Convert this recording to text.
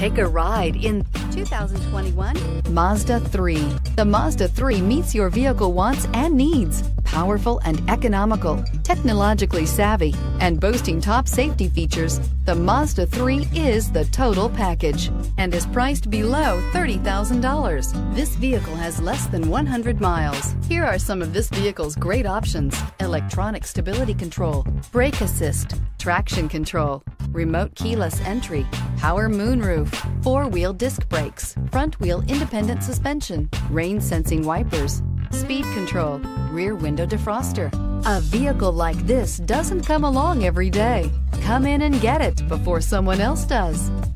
Take a ride in 2021 Mazda 3. The Mazda 3 meets your vehicle wants and needs. Powerful and economical, technologically savvy, and boasting top safety features, the Mazda 3 is the total package and is priced below $30,000. This vehicle has less than 100 miles. Here are some of this vehicle's great options: electronic stability control, brake assist, traction control, remote keyless entry, power moonroof, four-wheel disc brakes, front-wheel independent suspension, rain-sensing wipers, speed control, rear window defroster. A vehicle like this doesn't come along every day. Come in and get it before someone else does.